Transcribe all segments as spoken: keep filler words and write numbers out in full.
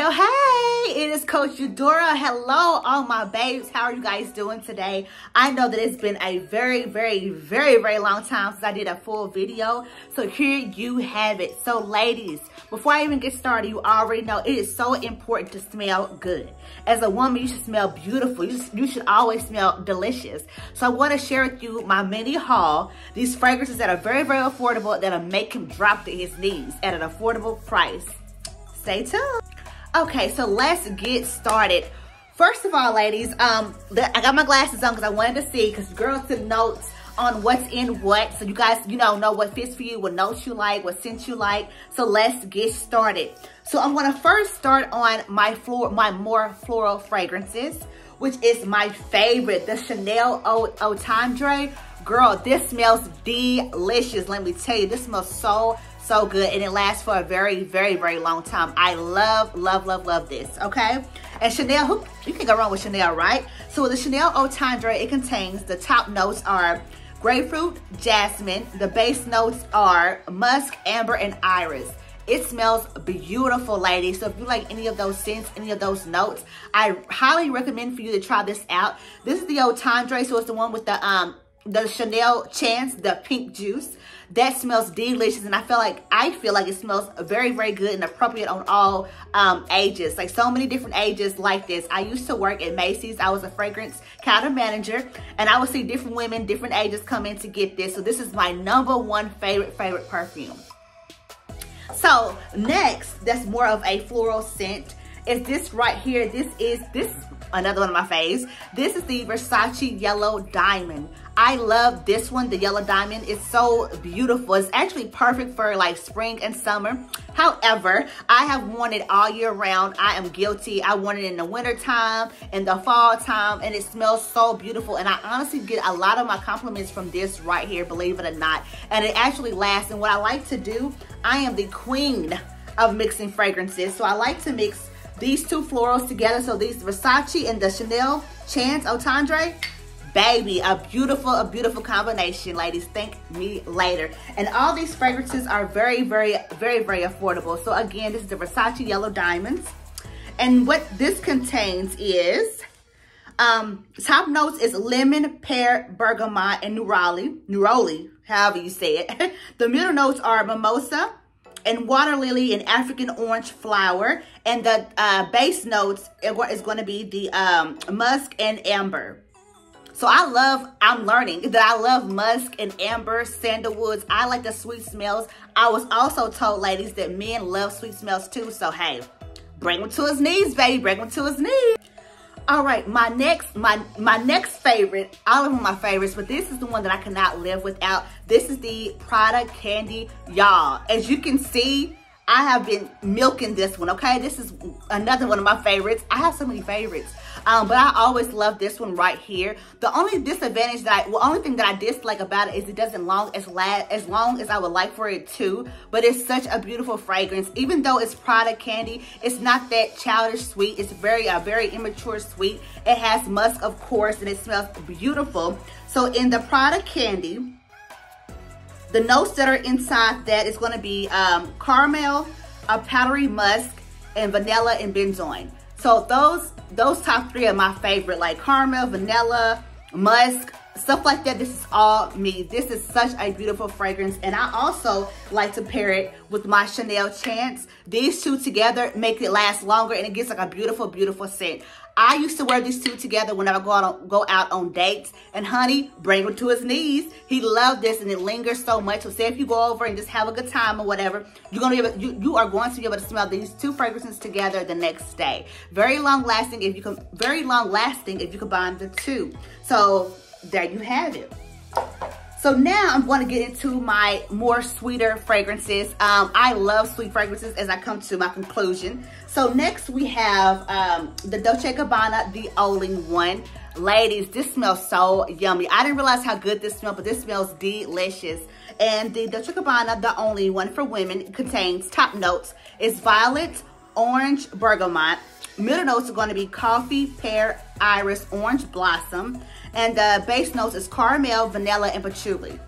yo, hey, it is Coach Eudora. Hello, all my babes. How are you guys doing today? I know that it's been a very, very, very, very long time since I did a full video. So here you have it. So ladies, before I even get started, you already know it is so important to smell good. As a woman, you should smell beautiful. You, you should always smell delicious. So I want to share with you my mini haul. These fragrances that are very, very affordable that'll make him drop to his knees at an affordable price. Stay tuned. Okay, so let's get started. First of all, ladies, um, the, I got my glasses on because I wanted to see, because girls took notes on what's in what. So you guys, you know, know what fits for you, what notes you like, what scents you like. So let's get started. So I'm gonna first start on my floor, my more floral fragrances, which is my favorite, the Chanel Eau, Eau Tendre. Girl, this smells delicious. Let me tell you, this smells so so good, and it lasts for a very, very, very long time. I love, love, love, love this, okay? And Chanel, who, you can go wrong with Chanel, right? So with the Chanel Eau Tendre, it contains, the top notes are grapefruit, jasmine. The base notes are musk, amber, and iris. It smells beautiful, ladies. So if you like any of those scents, any of those notes, I highly recommend for you to try this out. This is the Eau Tendre, so it's the one with the, um, the Chanel Chance, the pink juice. That smells delicious, and I feel like I feel like it smells very, very good and appropriate on all um, ages. Like so many different ages like this. I used to work at Macy's. I was a fragrance counter manager, and I would see different women, different ages come in to get this. So this is my number one favorite, favorite perfume. So next, that's more of a floral scent, is this right here. This is, this another one of my faves. This is the Versace Yellow Diamond. I love this one. The Yellow Diamond is so beautiful. It's actually perfect for like spring and summer. However, I have worn it all year round. I am guilty. I worn it in the winter time, in the fall time, and it smells so beautiful. And I honestly get a lot of my compliments from this right here, believe it or not. And it actually lasts. And what I like to do, I am the queen of mixing fragrances. So I like to mix these two florals together. So these Versace and the Chanel Chance Eau Tendre, baby, a beautiful, a beautiful combination, ladies. Thank me later. And all these fragrances are very, very, very, very affordable. So again, this is the Versace Yellow Diamonds. And what this contains is, um, top notes is lemon, pear, bergamot, and neroli, neroli, however you say it. The middle notes are mimosa, and water lily, and African orange flower. And the uh, base notes is going to be the um, musk and amber. So I love, I'm learning that I love musk and amber, sandalwoods. I like the sweet smells. I was also told, ladies, that men love sweet smells too. So hey, bring him to his knees, baby. Bring him to his knees. All right, my next, my my next favorite, all of them my favorites, but this is the one that I cannot live without. This is the Prada Candy, y'all. As you can see, I have been milking this one, okay? This is another one of my favorites. I have so many favorites, um, but I always love this one right here. The only disadvantage that I, well, only thing that I dislike about it is it doesn't long as la as long as I would like for it to, but it's such a beautiful fragrance. Even though it's Prada Candy, it's not that childish sweet. It's very, a very immature sweet. It has musk, of course, and it smells beautiful. So in the Prada Candy, the notes that are inside that is going to be um, caramel, a powdery musk, and vanilla and benzoin. So those those top three are my favorite, like caramel, vanilla, musk, stuff like that. This is all me. This is such a beautiful fragrance, and I also like to pair it with my Chanel Chance. These two together make it last longer, and it gets like a beautiful, beautiful scent. I used to wear these two together whenever I go out on, go out on dates. And honey, bring him to his knees. He loved this, and it lingers so much. So say if you go over and just have a good time or whatever, you're gonna be able, you, you are going to be able to smell these two fragrances together the next day. Very long lasting if you can. Very long lasting if you combine the two. So there you have it. So now I'm going to get into my more sweeter fragrances. Um, I love sweet fragrances as I come to my conclusion. So next we have um, the Dolce and Gabbana, the Olin one. Ladies, this smells so yummy. I didn't realize how good this smelled, but this smells delicious. And the Dolce and Gabbana, the Only One for women, contains top notes. It's violet, orange, bergamot. Middle notes are going to be coffee, pear, iris, orange blossom. And the base notes is caramel, vanilla, and patchouli.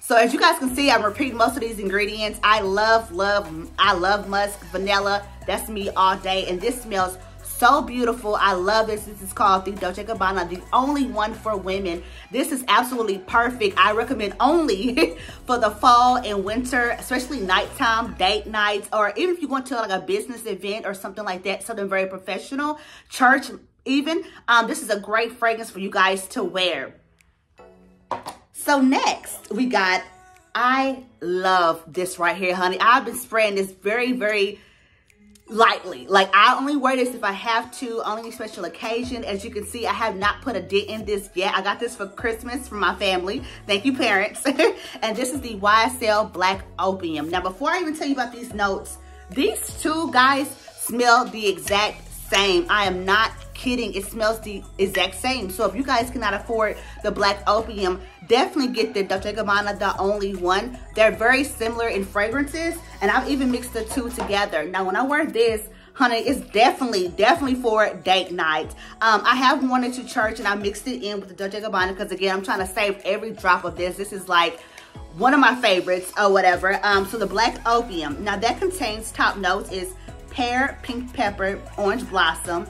So as you guys can see, I'm repeating most of these ingredients. I love, love, I love musk, vanilla. That's me all day. And this smells so beautiful. I love this. This is called the Dolce and Gabbana, the only one for women. This is absolutely perfect. I recommend only for the fall and winter, especially nighttime, date nights, or even if you want to like a business event or something like that, something very professional, church even. Um, this is a great fragrance for you guys to wear. So next we got, I love this right here, honey. I've been spraying this very, very lightly. Like, I only wear this if I have to, only special occasion. As you can see, I have not put a dent in this yet. I got this for Christmas from my family. Thank you, parents. And this is the Y S L Black Opium. Now, before I even tell you about these notes, these two guys smell the exact same. I am not kidding. It smells the exact same. So if you guys cannot afford the Black Opium, definitely get the Dolce and Gabbana, the only one. They're very similar in fragrances, and I've even mixed the two together. Now, when I wear this, honey, it's definitely, definitely for date night. Um, I have worn it to church, and I mixed it in with the Dolce and Gabbana because, again, I'm trying to save every drop of this. This is like one of my favorites or whatever. Um, so the Black Opium. Now, that contains top notes is pear, pink pepper, orange blossom,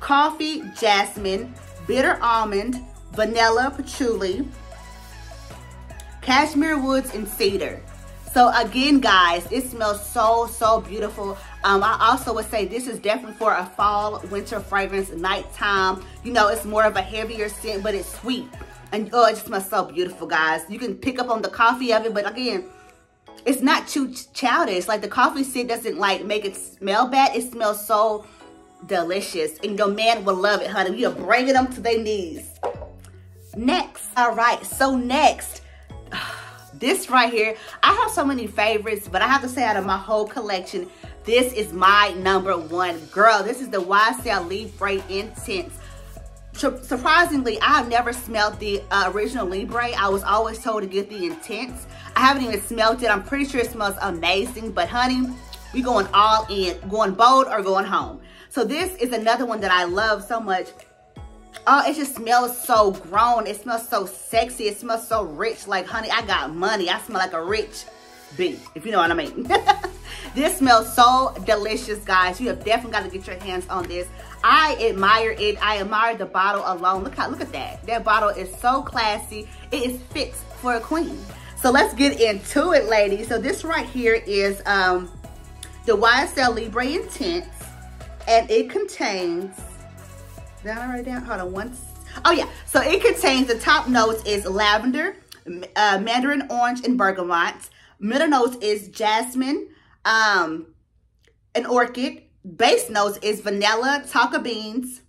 coffee, jasmine, bitter almond, vanilla, patchouli, cashmere woods, and cedar. So again, guys, it smells so, so beautiful. Um, I also would say this is definitely for a fall, winter fragrance, nighttime. You know, it's more of a heavier scent, but it's sweet. And oh, it smells so beautiful, guys. You can pick up on the coffee of it, but again, it's not too childish. Like, the coffee scent doesn't like make it smell bad. It smells so delicious, and your man will love it, honey. You're bringing them to their knees. Next, all right, so next, this right here, I have so many favorites, but I have to say, out of my whole collection, this is my number one. Girl, this is the Y S L Libre Intense. Surprisingly, I have never smelled the uh, original Libre. I was always told to get the Intense. I haven't even smelled it. I'm pretty sure it smells amazing, but honey, we going all in, going bold or going home. So this is another one that I love so much. Oh, it just smells so grown. It smells so sexy. It smells so rich. Like, honey, I got money. I smell like a rich bee, if you know what I mean. This smells so delicious, guys. You have definitely got to get your hands on this. I admire it. I admire the bottle alone. Look how, look at that. That bottle is so classy. It is fit for a queen. So let's get into it, ladies. So this right here is um, the Y S L Libre Intense, and it contains, did I write it down? Hold on once. Oh yeah, so it contains, the top notes is lavender, uh, mandarin orange, and bergamot. Middle notes is jasmine, um, an orchid. Base notes is vanilla, tonka beans,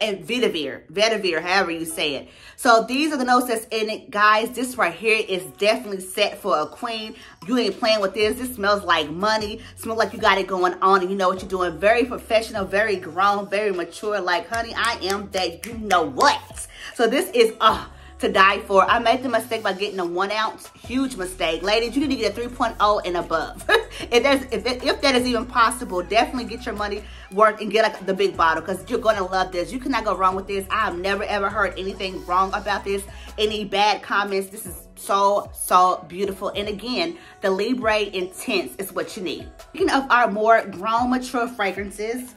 and vetiver, vetiver, however you say it. So these are the notes that's in it, guys. This right here is definitely set for a queen. You ain't playing with this. This smells like money. Smells like you got it going on and you know what you're doing. Very professional, very grown, very mature. Like, honey, I am that, you know what. So this is uh, to die for. I made the mistake by getting a one ounce. Huge mistake. Ladies, you need to get a three point oh and above. if, there's, if, if that is even possible, definitely get your money worth and get like the big bottle, because you're going to love this. You cannot go wrong with this. I have never, ever heard anything wrong about this. Any bad comments. This is so, so beautiful. And again, the Libre Intense is what you need. Speaking of our more grown, mature fragrances,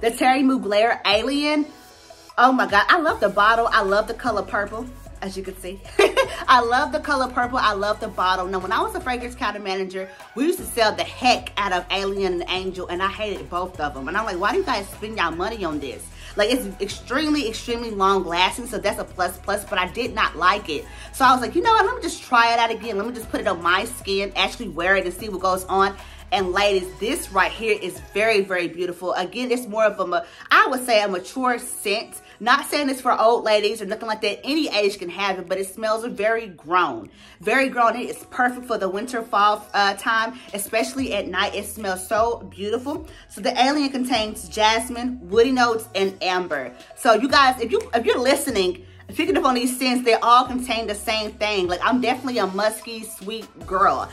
the Thierry Mugler Alien. Oh my God. I love the bottle. I love the color purple, as you can see. I love the color purple. I love the bottle. Now, when I was a fragrance counter manager, we used to sell the heck out of Alien and Angel, and I hated both of them. And I'm like, why do you guys spend y'all money on this? Like, it's extremely, extremely long lasting, so that's a plus plus, but I did not like it. So I was like, you know what? Let me just try it out again. Let me just put it on my skin, actually wear it and see what goes on. And ladies, this right here is very, very beautiful. Again, it's more of a, I would say, a mature scent. Not saying it's for old ladies or nothing like that. Any age can have it, but it smells very grown. Very grown. It is perfect for the winter, fall uh, time, especially at night. It smells so beautiful. So the Alien contains jasmine, woody notes, and amber. So you guys, if, you, if you're listening, picking up on these scents, they all contain the same thing. Like, I'm definitely a musky, sweet girl.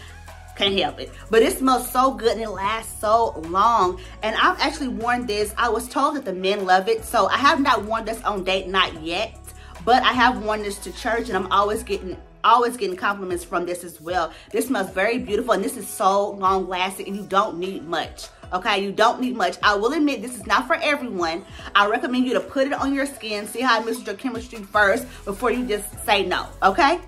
Can't help it, but it smells so good and it lasts so long. And I've actually worn this. I was told that the men love it, so I have not worn this on date night yet, but I have worn this to church, and I'm always getting always getting compliments from this as well. This smells very beautiful, and this is so long lasting, and you don't need much. Okay, you don't need much. I will admit this is not for everyone. I recommend you to put it on your skin, see how it mixes your chemistry first before you just say no, okay?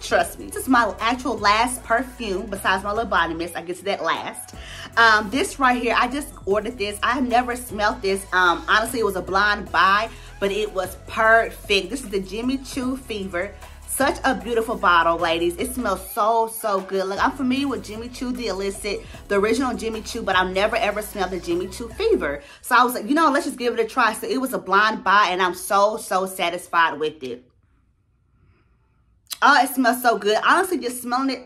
Trust me. This is my actual last perfume besides my Body Mist. I get to that last. Um, this right here, I just ordered this. I have never smelled this. Um, honestly, it was a blind buy, but it was perfect. This is the Jimmy Choo Fever. Such a beautiful bottle, ladies. It smells so, so good. Like, I'm familiar with Jimmy Choo, the illicit, the original Jimmy Choo, but I've never, ever smelled the Jimmy Choo Fever. So I was like, you know, let's just give it a try. So it was a blind buy, and I'm so, so satisfied with it. Oh, it smells so good. Honestly, just smelling it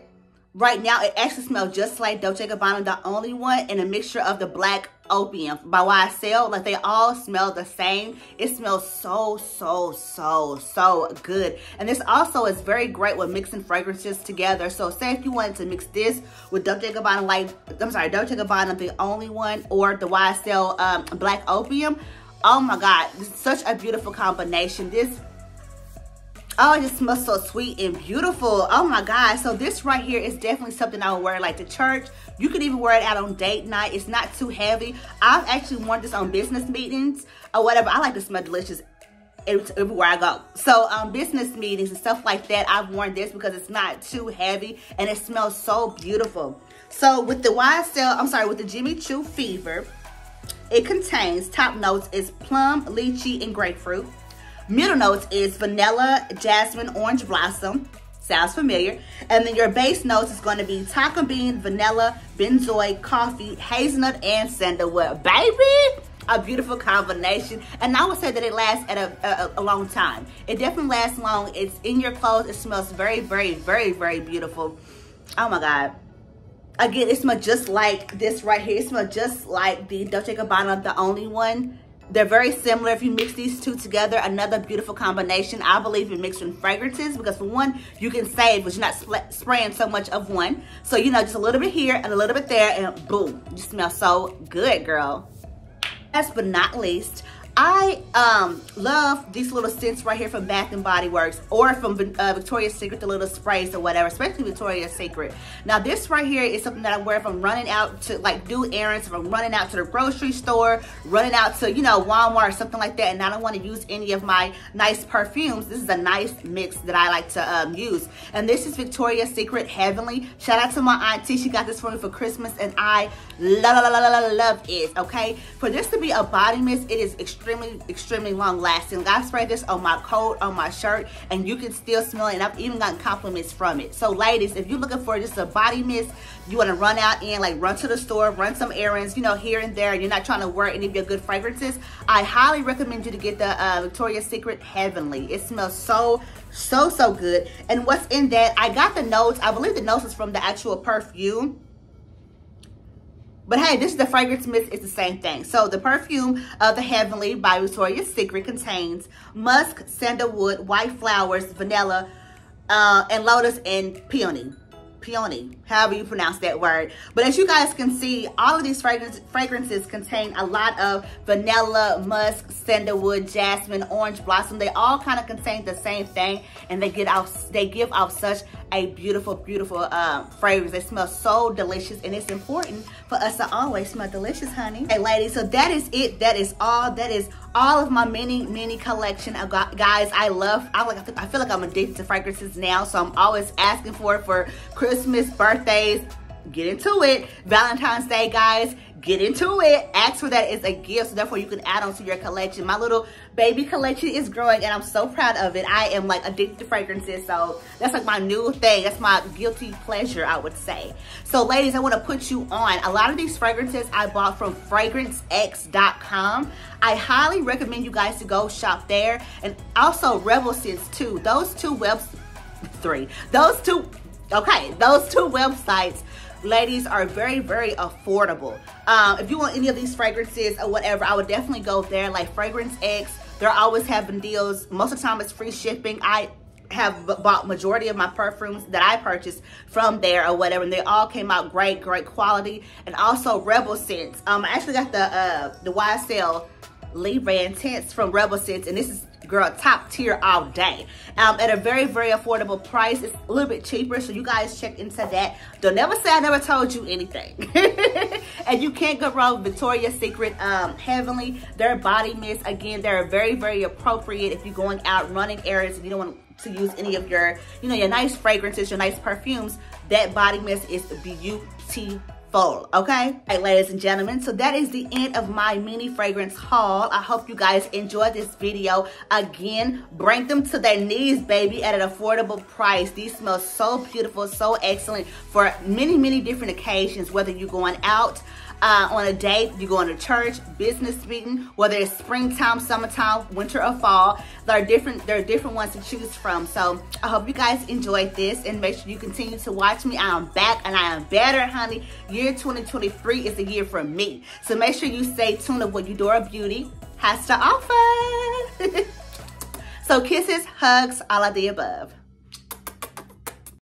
right now, it actually smells just like Dolce and Gabbana, the only one, and a mixture of the Black Opium by Y S L. Like, they all smell the same. It smells so, so, so, so good. And this also is very great with mixing fragrances together. So say if you wanted to mix this with Dolce and Gabbana, like, I'm sorry, Dolce and Gabbana, the only one, or the Y S L um, Black Opium. Oh my God, this is such a beautiful combination. This Oh, it just smells so sweet and beautiful. Oh my God. So this right here is definitely something I would wear like to church. You could even wear it out on date night. It's not too heavy. I've actually worn this on business meetings or whatever. I like to smell delicious everywhere I go. So um, business meetings and stuff like that, I've worn this because it's not too heavy and it smells so beautiful. So with the Y S L, I'm sorry, with the Jimmy Choo Fever, it contains top notes is plum, lychee, and grapefruit. Middle notes is vanilla, jasmine, orange blossom. Sounds familiar. And then your base notes is going to be taco bean, vanilla, benzoin, coffee, hazelnut, and sandalwood. Baby! A beautiful combination. And I would say that it lasts at a, a, a long time. It definitely lasts long. It's in your clothes. It smells very, very, very, very beautiful. Oh my God. Again, it smells just like this right here. It smells just like the Dolce and Gabbana, the only one. They're very similar. If you mix these two together, another beautiful combination. I believe in mixing fragrances because, for one, you can save, but you're not sp spraying so much of one. So, you know, just a little bit here and a little bit there, and boom, you smell so good, girl. Last but not least, I um, love these little scents right here from Bath and Body Works or from uh, Victoria's Secret, the little sprays or whatever, especially Victoria's Secret. Now, this right here is something that I wear if I'm running out to, like, do errands, if I'm running out to the grocery store, running out to, you know, Walmart or something like that, and I don't want to use any of my nice perfumes. This is a nice mix that I like to um, use. And this is Victoria's Secret Heavenly. Shout out to my auntie. She got this for me for Christmas, and I love, love, love, love it, okay? For this to be a body mist, it is extremely extremely extremely long lasting. I sprayed this on my coat, on my shirt, and you can still smell it, and I've even gotten compliments from it. So ladies, if you're looking for just a body mist, you want to run out and like run to the store, run some errands, you know, here and there, and you're not trying to wear any of your good fragrances, I highly recommend you to get the uh, Victoria's Secret Heavenly. It smells so so so good. And what's in that, I got the notes, I believe the notes is from the actual perfume. But hey, this is the fragrance mist. It's the same thing. So the perfume of the Heavenly by Victoria's Secret contains musk, sandalwood, white flowers, vanilla, uh, and lotus and peony. Peony, however you pronounce that word. But as you guys can see, all of these fragrance, fragrances contain a lot of vanilla, musk, sandalwood, jasmine, orange blossom. They all kind of contain the same thing, and they get off, they give off such a beautiful, beautiful um, fragrance. They smell so delicious, and it's important for us to always smell delicious, honey. Hey, ladies, so that is it. That is all. That is all of my mini, mini collection. I've got, guys, I love, I, like, I feel like I'm addicted to fragrances now, so I'm always asking for it for Christmas, birthdays, get into it. Valentine's Day, guys, get into it. Ask for that as a gift, so therefore you can add on to your collection. My little baby collection is growing, and I'm so proud of it. I am like addicted to fragrances, so that's like my new thing. That's my guilty pleasure, I would say. So ladies, I want to put you on. A lot of these fragrances I bought from fragrance X dot com. I highly recommend you guys to go shop there, and also Rebel Scents too. Those two webs, three. Those two, okay, those two websites, ladies, are very, very affordable. Um, if you want any of these fragrances or whatever, I would definitely go there. Like FragranceX, they're always having deals. Most of the time, it's free shipping. I have bought majority of my perfumes that I purchased from there or whatever, and they all came out great, great quality. And also Rebel Scents. Um, I actually got the uh, the Y S L Libre Intense from Rebel Scents, and this is girl, top tier all day, um at a very very affordable price. It's a little bit cheaper, so you guys check into that. Don't never say I never told you anything. And you can't go wrong with Victoria's Secret um Heavenly, their body mist. Again, they're very very appropriate if you're going out running errands and you don't want to use any of your, you know, your nice fragrances, your nice perfumes. That body mist is beautiful. Okay, right, ladies and gentlemen, so that is the end of my mini fragrance haul. I hope you guys enjoyed this video. Again, bring them to their knees, baby, at an affordable price. These smell so beautiful, so excellent for many many different occasions, whether you're going out uh on a date, you're going to church, business meeting, whether it's springtime, summertime, winter or fall. There are different there are different ones to choose from. So I hope you guys enjoyed this, and make sure you continue to watch me. I am back and I am better, honey. Year twenty twenty-three is the year for me, so make sure you stay tuned to what Eudora Beauty has to offer. So kisses, hugs, all of the above.